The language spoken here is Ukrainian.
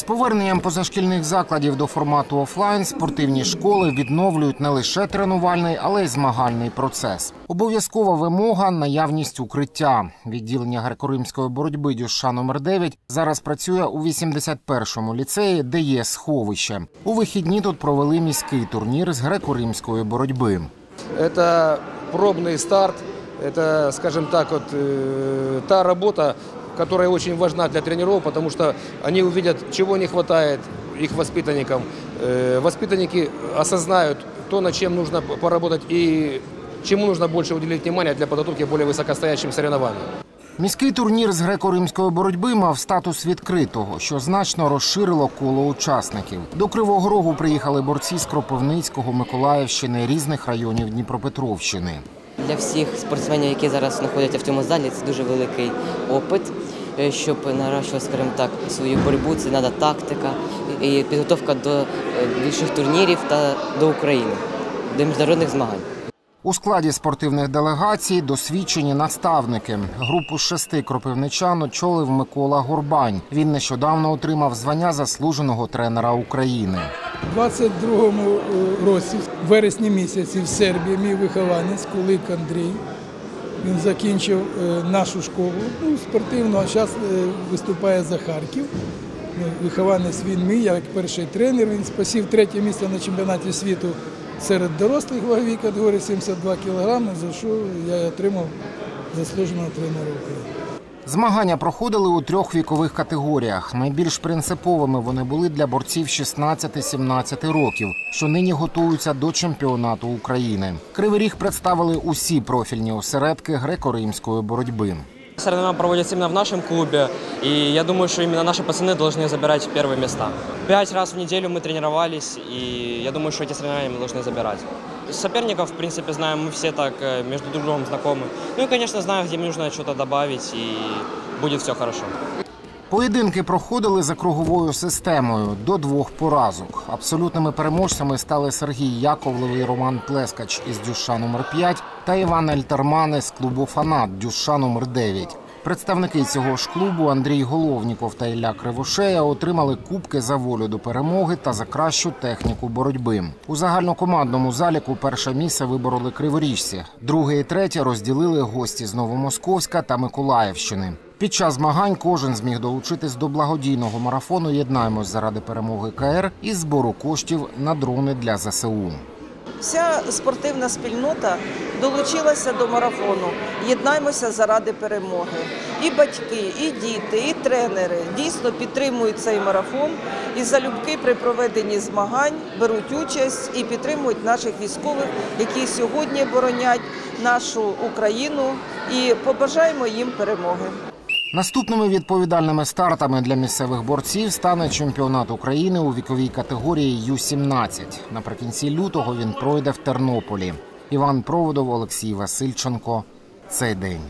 З поверненням позашкільних закладів до формату офлайн спортивні школи відновлюють не лише тренувальний, але й змагальний процес. Обов'язкова вимога – наявність укриття. Відділення греко-римської боротьби Дюша номер 9 зараз працює у 81-му ліцеї, де є сховище. У вихідні тут провели міський турнір з греко-римської боротьби. Це пробний старт, це, скажімо так, та робота, которая очень важна для тренеров, потому что они увидят, чего не хватает их воспитанникам. Воспитанники осознают то, над чем нужно поработать и чему нужно больше уделить внимания для подготовки к более высокостоящим соревнованиям. Міський турнір з греко-римської боротьби мав статус відкритого, що значно розширило коло учасників. До Кривого Рогу приїхали борці з Кропивницького, Миколаївщини, різних районів Дніпропетровщини. Для всіх спортсменів, які зараз знаходяться в цьому залі, це дуже великий опит, щоб наращувати, скажімо так, свою боротьбу, це треба тактика і підготовка до більших турнірів та до України, до міжнародних змагань. У складі спортивних делегацій досвідчені наставники. Групу з 6 кропивничан очолив Микола Горбань. Він нещодавно отримав звання заслуженого тренера України. У 22-му році, в вересні місяці, в Сербії мій вихованець Кулик Андрій. Він закінчив нашу школу спортивну, а зараз виступає за Харків. Вихованець він мій, як перший тренер. Він посів 3-е місце на чемпіонаті світу серед дорослих ваговій категорії 72 кілограми, за що я отримав заслуженого тренера України. Змагання проходили у 3 вікових категоріях. Найбільш принциповими вони були для борців 16-17 років, що нині готуються до чемпіонату України. Кривий Ріг представили усі профільні осередки греко-римської боротьби. Соревнования проводятся именно в нашем клубе, и я думаю, что именно наши пацаны должны забирать первые места. 5 раз в неделю мы тренировались, и я думаю, что эти соревнования мы должны забирать. Соперников, в принципе, знаем, мы все так между другом знакомы. Ну и, конечно, знаем, где нужно что-то добавить, и будет все хорошо. Поєдинки проходили за круговою системою – до 2 поразок. Абсолютними переможцями стали Сергій Яковлев і Роман Плескач із Дюша номер 5 та Іван Ельтерман із клубу «Фанат» Дюша номер 9. Представники цього ж клубу Андрій Головніков та Ілля Кривошея отримали кубки за волю до перемоги та за кращу техніку боротьби. У загальнокомандному заліку перше місце вибороли криворіжці. Друге і третє розділили гості з Новомосковська та Миколаївщини. Під час змагань кожен зміг долучитись до благодійного марафону «Єднаймось заради перемоги КР» і збору коштів на дрони для ЗСУ. Вся спортивна спільнота долучилася до марафону «Єднаймося заради перемоги». І батьки, і діти, і тренери дійсно підтримують цей марафон і залюбки при проведенні змагань беруть участь і підтримують наших військових, які сьогодні боронять нашу Україну, і побажаємо їм перемоги. Наступними відповідальними стартами для місцевих борців стане чемпіонат України у віковій категорії Ю-17. Наприкінці лютого він пройде в Тернополі. Іван Проводов, Олексій Васильченко. Цей день.